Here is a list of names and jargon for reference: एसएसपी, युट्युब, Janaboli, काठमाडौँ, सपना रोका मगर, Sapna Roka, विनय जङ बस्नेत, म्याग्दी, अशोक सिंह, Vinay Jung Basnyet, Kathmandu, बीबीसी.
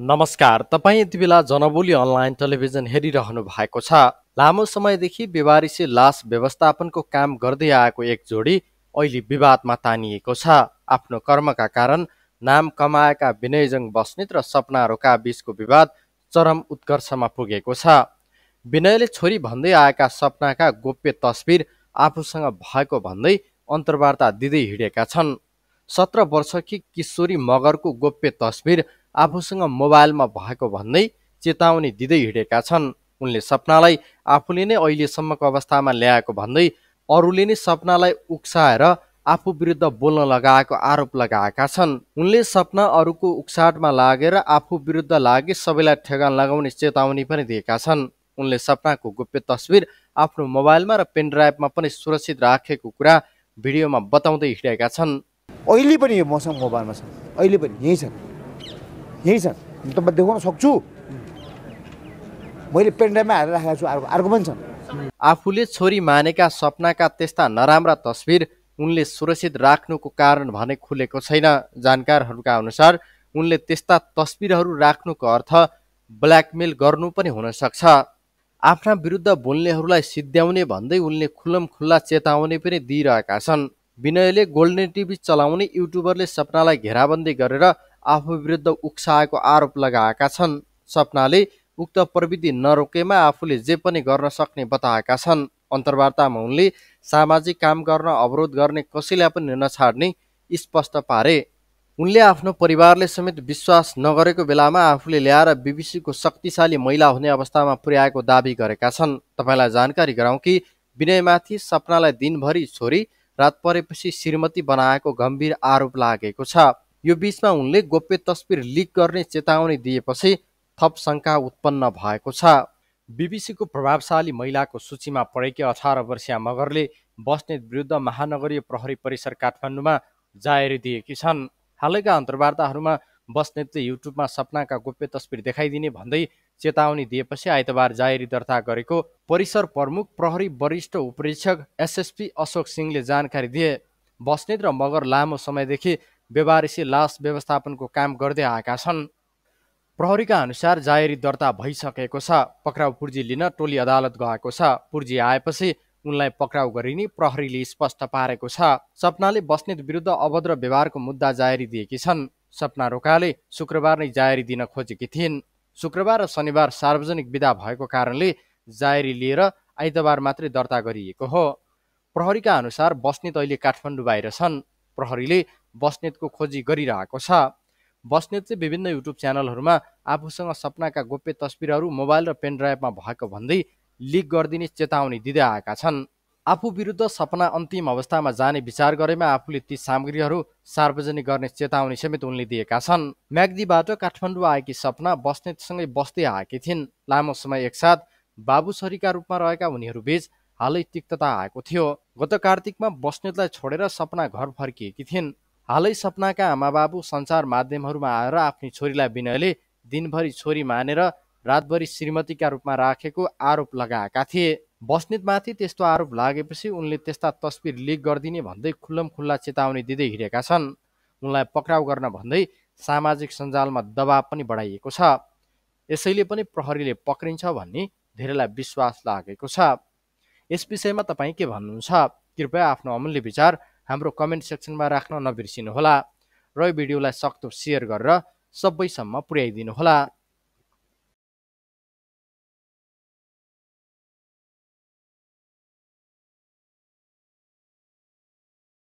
नमस्कार, तपाईं यति बेला जनबोली अनलाइन टेलिभिजन हेरिरहनु भएको छ। लामो समयदेखि बेवारिसी लास व्यवस्थापनको काम गर्दै आएको एक जोडी अहिले विवादमा तानिएको छ। आफ्नो कर्मका कारण नाम कमाएका विनय जङ बस्नेत र सपना रोका बीचको विवाद चरम उत्कर्षमा पुगेको छ। विनयले छोरी भन्दै आएका सपनाका गोप्य तस्बिर आफूसँग भएको भन्दै अन्तर्वार्ता दिँदै हिँडेका छन्। 17 वर्षकी किशोरी मगरको गोप्य तस्बिर आफूसँग मोबाइलमा भएको भन्दै चेतावनी दिँदै हिँडेका छन्। उनले सपनालाई आफूले नै अहिलेसम्मको अवस्थामा ल्याएको भन्दै अरूले नै सपनालाई उक्साएर आफू विरुद्ध बोल्न लगाएको आरोप लगाएका छन्। उनले सपना अरूको उक्साटमा लागेर आफू विरुद्ध लागे सबैलाई ठेगान लगाउने चेतावनी पनि दिएका छन्। उनले सपनाको गोप्य तस्बिर आफ्नो मोबाइलमा र पेनड्राइभमा पनि सुरक्षित राखेको कुरा भिडियोमा बताउँदै हिँडेका छन्। अहिले पनि यो मसँग मोबाइलमा छ, अहिले पनि यही छ, यही छ। म देखाउन सक्छु, मैले पेनड्राइभमा हालेर राखेको छु। अर्को पनि छ। आफूले छोरी मानेका सपनाका त्यस्ता नराम्रा तस्बिर उनले सुरक्षित राख्नुको कारण भने खुलेको छैन। जानकारहरूका अनुसार उनले त्यस्ता तस्बिरहरू राख्नुको अर्थ ब्ल्याकमेल गर्नु पनि हुन सक्छ। आफ्ना विरुद्ध बोल्नेहरूलाई सिद्ध्याउने भन्दै उनले खुल्लमखुल्ला चेतावनी पनि दिइरहेका छन्। विनयले गोल्डन टिभी चलाउने युट्युबरले सपनालाई घेराबन्दी गरेर आफू विरुद्ध उक्साएको आरोप लगाएका छन्। सपनाले उक्त प्रविधि नरोकेमा आफूले जे पनि गर्न सक्ने बताएका छन्। अन्तर्वार्तामा उनले सामाजिक काम गर्न अवरोध गर्ने कसैलाई पनि नछाड्ने स्पष्ट पारे। उनले आफ्नो परिवारले समेत विश्वास नगरेको बेलामा आफूले ल्याएर बीबीसीको शक्तिशाली महिला हुने अवस्थामा पुर्याएको दावी गरेका छन्। तपाईँलाई जानकारी गराउँ कि विनयमाथि सपनालाई दिनभरि छोरी रात परेपछि श्रीमती बनाएको गम्भीर आरोप लागेको छ। यो बीचमा उनले गोप्य तस्बिर लिक गर्ने चेतावनी दिएपछि थप शङ्का उत्पन्न भएको छ। बीबीसीको प्रभावशाली महिलाको सूचीमा परेकी 18 वर्षीया मगरले बस्नेत विरुद्ध महानगरीय प्रहरी परिसर काठमाडौँमा जाहेरी दिएकी छन्। हालैका अन्तर्वार्ताहरूमा बस्नेतले युट्युबमा सपनाका गोप्य तस्बिर देखाइदिने भन्दै चेतावनी दिएपछि आइतबार जाहेरी दर्ता गरेको परिसर प्रमुख प्रहरी वरिष्ठ उपरीक्षक एसएसपी अशोक सिंहले जानकारी दिए। बस्नेत र मगर लामो समयदेखि बेवारिसी लास व्यवस्थापनको काम गर्दै आएका छन्। प्रहरीका अनुसार जाहेरी दर्ता भइसकेको छ। पक्राउ पुर्जी लिन टोली अदालत गएको छ। पुर्जी आएपछि उनलाई पक्राउ गरिने प्रहरीले स्पष्ट पारेको छ। सपनाले बस्नेत विरुद्ध अभद्र व्यवहारको मुद्दा जाहेरी दिएकी छन्। सपना रोकाले शुक्रबार नै जाहेरी दिन खोजेकी थिइन्। शुक्रबार र शनिबार सार्वजनिक बिदा भएको कारणले जाहेरी लिएर आइतबार मात्रै दर्ता गरिएको हो। प्रहरीका अनुसार बस्नेत अहिले काठमाडौँ बाहिर छन्। प्रहरीले बस्नेतको खोजी गरिरहेको छ। बस्नेतले विभिन्न युट्युब च्यानलहरूमा आफूसँग सपनाका गोप्य तस्बिरहरू मोबाइल र पेनड्राइभमा भएको भन्दै लिक गरिदिने चेतावनी दिँदै आएका छन्। आफू विरुद्ध सपना अन्तिम अवस्थामा जाने विचार गरेमा आफूले ती सामग्रीहरू सार्वजनिक गर्ने चेतावनी समेत उनले दिएका छन्। म्याग्दीबाट काठमाडौँ आएकी सपना बस्नेतसँगै बस्दै आएकी थिइन्। लामो समय एकसाथ बाबुसरीका रूपमा रहेका उनीहरूबीच हालै तिक्तता आएको थियो। गत कार्तिकमा बस्नेतलाई छोडेर सपना घर फर्किएकी थिइन्। हालै सपनाका आमाबाबु सञ्चार माध्यमहरूमा आएर आफ्नो छोरीलाई विनयले दिनभरि छोरी मानेर रातभरि श्रीमतीका रूपमा राखेको आरोप लगाएका थिए। बस्नेतमाथि त्यस्तो आरोप लागेपछि उनले त्यस्ता तस्बिर लिक गरिदिने भन्दै खुल्लमखुल्ला चेतावनी दिँदै हिँडेका छन्। उनलाई पक्राउ गर्न भन्दै सामाजिक सञ्जालमा दबाब पनि बढाइएको छ। यसैले पनि प्रहरीले पक्रिन्छ भन्ने धेरैलाई विश्वास लागेको छ। यस विषयमा तपाईँ के भन्नुहुन्छ? कृपया आफ्नो अमूल्य विचार हाम्रो कमेन्ट सेक्सनमा राख्न नबिर्सिनुहोला र यो भिडियोलाई सक्दो सेयर गरेर सबैसम्म पुर्याइदिनुहोला।